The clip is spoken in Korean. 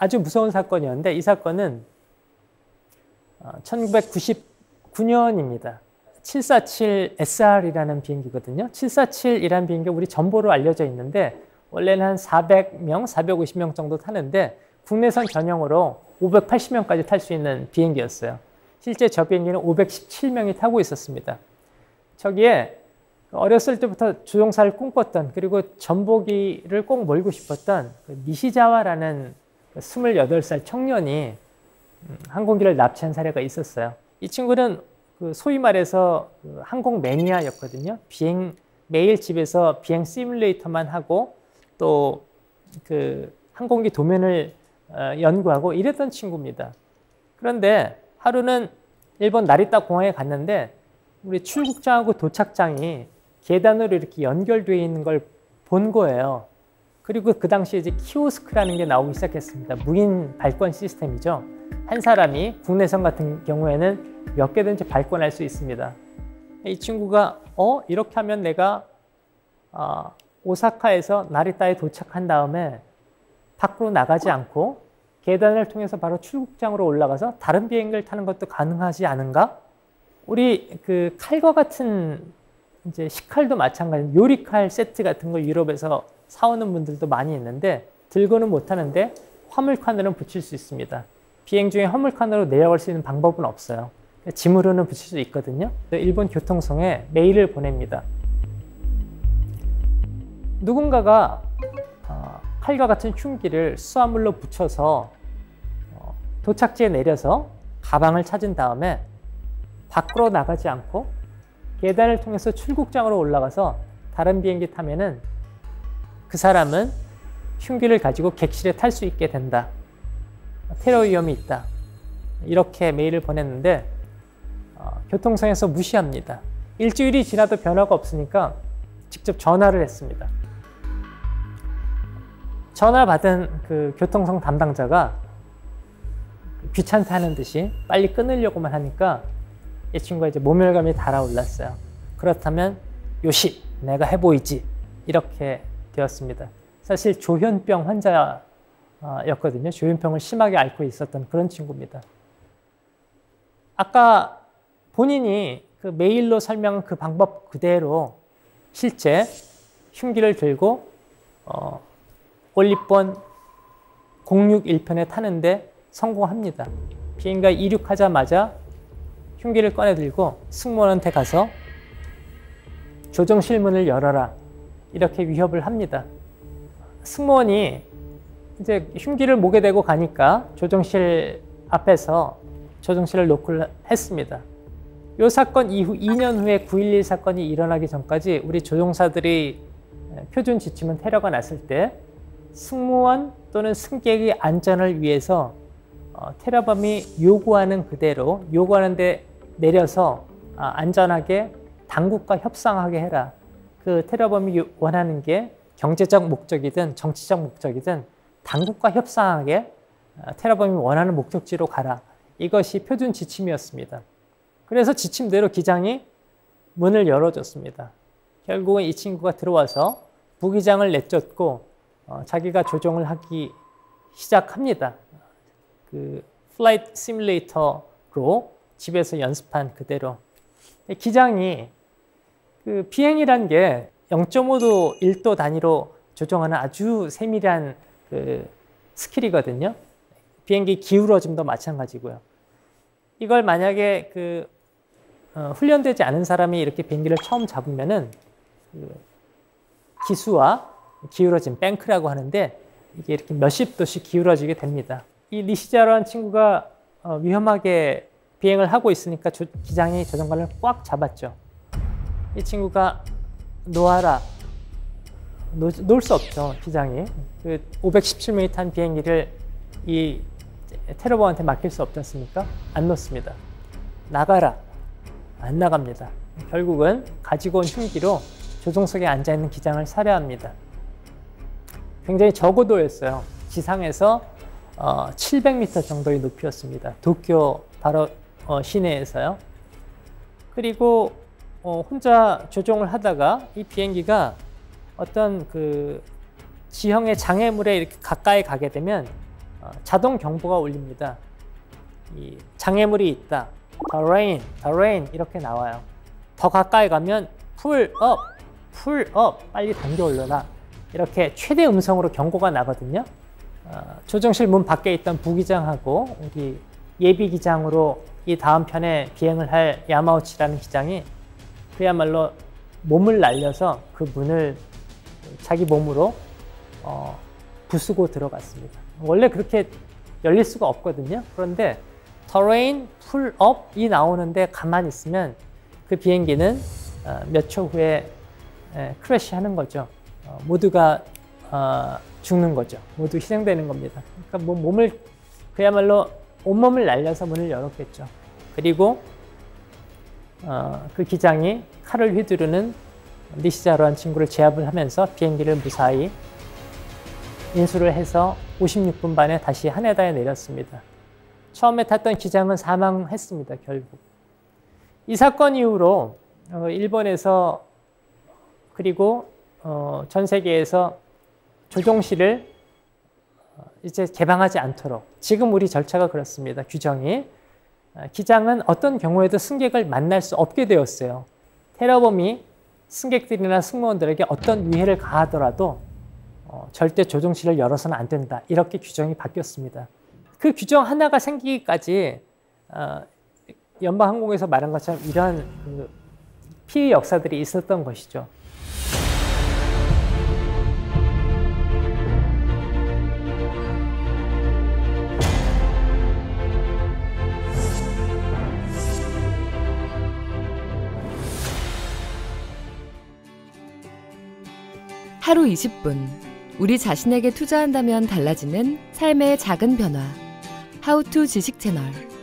아주 무서운 사건이었는데 이 사건은 1999년입니다. 747SR이라는 비행기거든요. 747이라는 비행기가 우리 전보로 알려져 있는데 원래는 한 400명, 450명 정도 타는데 국내선 전용으로 580명까지 탈 수 있는 비행기였어요. 실제 저 비행기는 517명이 타고 있었습니다. 저기에 어렸을 때부터 조종사를 꿈꿨던 그리고 전보기를 꼭 몰고 싶었던 니시자와라는 28살 청년이 항공기를 납치한 사례가 있었어요. 이 친구는 소위 말해서 항공 매니아였거든요. 매일 집에서 비행 시뮬레이터만 하고 또 항공기 도면을 연구하고 이랬던 친구입니다. 그런데 하루는 일본 나리타 공항에 갔는데 우리 출국장하고 도착장이 계단으로 이렇게 연결되어 있는 걸 본 거예요. 그리고 그 당시에 이제 키오스크라는 게 나오기 시작했습니다. 무인 발권 시스템이죠. 한 사람이 국내선 같은 경우에는 몇 개든지 발권할 수 있습니다. 이 친구가 이렇게 하면 내가 오사카에서 나리타에 도착한 다음에 밖으로 나가지 않고 계단을 통해서 바로 출국장으로 올라가서 다른 비행기를 타는 것도 가능하지 않은가? 우리 그 칼과 같은 이제 식칼도 마찬가지, 요리칼 세트 같은 걸 유럽에서 사오는 분들도 많이 있는데 들고는 못하는데 화물칸으로는 붙일 수 있습니다. 비행 중에 화물칸으로 내려갈 수 있는 방법은 없어요. 짐으로는 붙일 수 있거든요. 일본 교통성에 메일을 보냅니다. 누군가가 칼과 같은 흉기를 수화물로 붙여서 도착지에 내려서 가방을 찾은 다음에 밖으로 나가지 않고 계단을 통해서 출국장으로 올라가서 다른 비행기 타면은 그 사람은 흉기를 가지고 객실에 탈 수 있게 된다. 테러 위험이 있다. 이렇게 메일을 보냈는데 교통성에서 무시합니다. 일주일이 지나도 변화가 없으니까 직접 전화를 했습니다. 전화 받은 그 교통성 담당자가 귀찮다 하는 듯이 빨리 끊으려고만 하니까 이 친구가 이제 모멸감이 달아올랐어요. 그렇다면 요시 내가 해보이지 이렇게 되었습니다. 사실 조현병 환자였거든요. 조현병을 심하게 앓고 있었던 그런 친구입니다. 아까 본인이 그 메일로 설명한 그 방법 그대로 실제 흉기를 들고 올림본 061편에 타는데 성공합니다. 비행기가 이륙하자마자 흉기를 꺼내들고 승무원한테 가서 조종실 문을 열어라 이렇게 위협을 합니다. 승무원이 이제 흉기를 목에 대고 가니까 조종실 앞에서 조종실을 노크를 했습니다. 이 사건 이후 2년 후에 9.11 사건이 일어나기 전까지 우리 조종사들이 표준 지침은 테러가 났을 때 승무원 또는 승객의 안전을 위해서 테러범이 요구하는 그대로 요구하는 데 내려서 안전하게 당국과 협상하게 해라. 그 테러범이 원하는 게 경제적 목적이든 정치적 목적이든 당국과 협상하게 테러범이 원하는 목적지로 가라. 이것이 표준 지침이었습니다. 그래서 지침대로 기장이 문을 열어줬습니다. 결국은 이 친구가 들어와서 부기장을 내쫓고 자기가 조종을 하기 시작합니다. 그 플라이트 시뮬레이터로 집에서 연습한 그대로. 기장이 그 비행이란 게 0.5도, 1도 단위로 조정하는 아주 세밀한 그 스킬이거든요. 비행기 기울어짐도 마찬가지고요. 이걸 만약에 훈련되지 않은 사람이 이렇게 비행기를 처음 잡으면은 그 기수와 기울어진 뱅크라고 하는데 이게 이렇게 몇십 도씩 기울어지게 됩니다. 이 니시자라는 친구가 위험하게 비행을 하고 있으니까 기장이 조종관을 꽉 잡았죠. 이 친구가 놓아라. 놓을 수 없죠, 기장이. 그 517명이 탄 비행기를 이 테러범한테 맡길 수 없지 않습니까? 안 놓습니다. 나가라. 안 나갑니다. 결국은 가지고 온 흉기로 조종석에 앉아있는 기장을 살해합니다. 굉장히 저고도였어요. 지상에서 700m 정도의 높이였습니다. 도쿄 바로 시내에서요. 그리고 혼자 조종을 하다가 이 비행기가 어떤 그 지형의 장애물에 이렇게 가까이 가게 되면 자동 경보가 울립니다. 이 장애물이 있다, the rain 이렇게 나와요. 더 가까이 가면 pull up, 빨리 당겨 올려라, 이렇게 최대 음성으로 경고가 나거든요. 조정실 문 밖에 있던 부기장하고 우리 예비기장으로 이 다음 편에 비행을 할 야마우치라는 기장이 그야말로 몸을 날려서 그 문을 자기 몸으로 부수고 들어갔습니다. 원래 그렇게 열릴 수가 없거든요. 그런데 terrain, pull up이 나오는데 가만히 있으면 그 비행기는 몇 초 후에 크래시하는 거죠. 모두가 죽는 거죠. 모두 희생되는 겁니다. 그러니까 몸을 그야말로 온몸을 날려서 문을 열었겠죠. 그리고 그 기장이 칼을 휘두르는 니시자로한 친구를 제압을 하면서 비행기를 무사히 인수를 해서 56분 반에 다시 하네다에 내렸습니다. 처음에 탔던 기장은 사망했습니다. 결국 이 사건 이후로 일본에서 그리고 전 세계에서 조종실을 이제 개방하지 않도록, 지금 우리 절차가 그렇습니다. 규정이, 기장은 어떤 경우에도 승객을 만날 수 없게 되었어요. 테러범이 승객들이나 승무원들에게 어떤 위해를 가하더라도 절대 조종실을 열어서는 안 된다, 이렇게 규정이 바뀌었습니다. 그 규정 하나가 생기기까지 연방항공에서 말한 것처럼 이러한 피해 역사들이 있었던 것이죠. 하루 20분, 우리 자신에게 투자한다면 달라지는 삶의 작은 변화. 하우투 지식 채널.